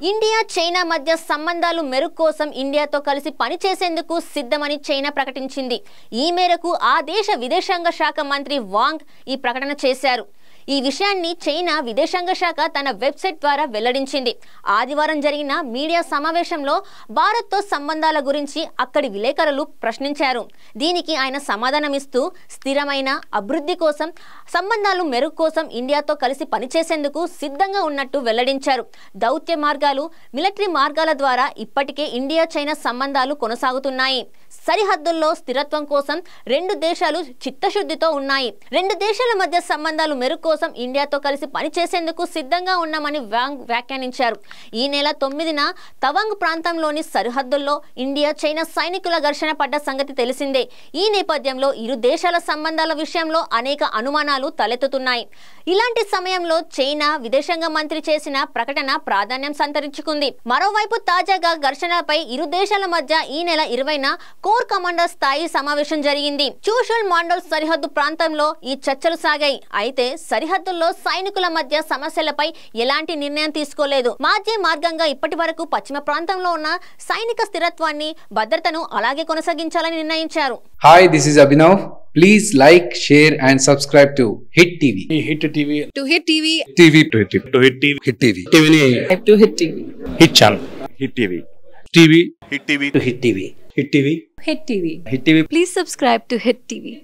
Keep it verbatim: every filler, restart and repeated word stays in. India China Madhya Sambandalu Merugu Kosam India to Kalisi Pani Chesenduku Siddhamani China Prakatinchindi. Ee Meraku Aa Desha Videshanga Shaka Mantri Wang Ee Prakatana Chesaru. Ee Vishayanni China Videshanga Shaka Tana website Dwara Velladinchindi. Adivaram Jarigina Media Samaveshamlo Bharat tho Sambandala Gurinchi Akkadi Vilekaralu Prashnincharu. Deeniki Ayana Samadhanam Isthu Sthiramaina Abhivruddhi Kosam Sambandalu Merugu Kosam India tho Kalisi Pani Chesenduku Siddhanga Unnattu Velladincharu. Dautya Margalu Military Margala Dwara Ippatike India China Sambandalu Konasagutunnayi. Sarihaddulo Sthiratvam Kosam Rendu Deshalu Chittaশুద్ధితో ఉన్నాయి. రెండు దేశాల మధ్య సంబంధాలు మెరుగు India to Kalisi Pani Chesenduku Siddhanga Unnamani Wang Vyakyanincharu. Ee Nela Tomidina, Tawang Prantamloni Sarhaddullo, India, China, Sainikula Gharshana Padda Sangati Telisinde. Ee Nepadyamlo, Iru Deshala Sambandhala Vishayamlo, Aneka Anumanalu Talettutunnayi. Ilanti Samayamlo, China, Videshanga Mantri Chesina, Prakatana, Pradhanyam Santarinchukundi. Marovaipu Tajaga Gharshanalapai, Iru Deshala Madhya, Ee Nela Irvaina, Corps Commander Sthayi Samavesham Jarigindi. Chushul Mandal Sarihaddu Prantamlo, Ee Charchalu Sagai. Aithe సరిహద్దుల్లో సైనికుల మధ్య సమస్యలపై ఎలాంటి నిర్ణయం తీసుకోలేదు. మాజీ మార్గంగా ఇప్పటివరకు పశ్చిమ ప్రాంతంలో ఉన్న సైనిక స్థిరత్వాన్ని భద్రతను అలాగే కొనసాగించాలని నిర్ణయించారు. Hi, this is Abhinav. Please like, share and subscribe to Hit T V. Hit T V. To Hit T V. TV to Hit T V. To Hit T V. Hit T V. TV. To Hit T V. Hit channel. Hit T V. TV. Hit T V. To Hit T V. Hit T V. Hit T V. Hit T V. Please subscribe to Hit T V.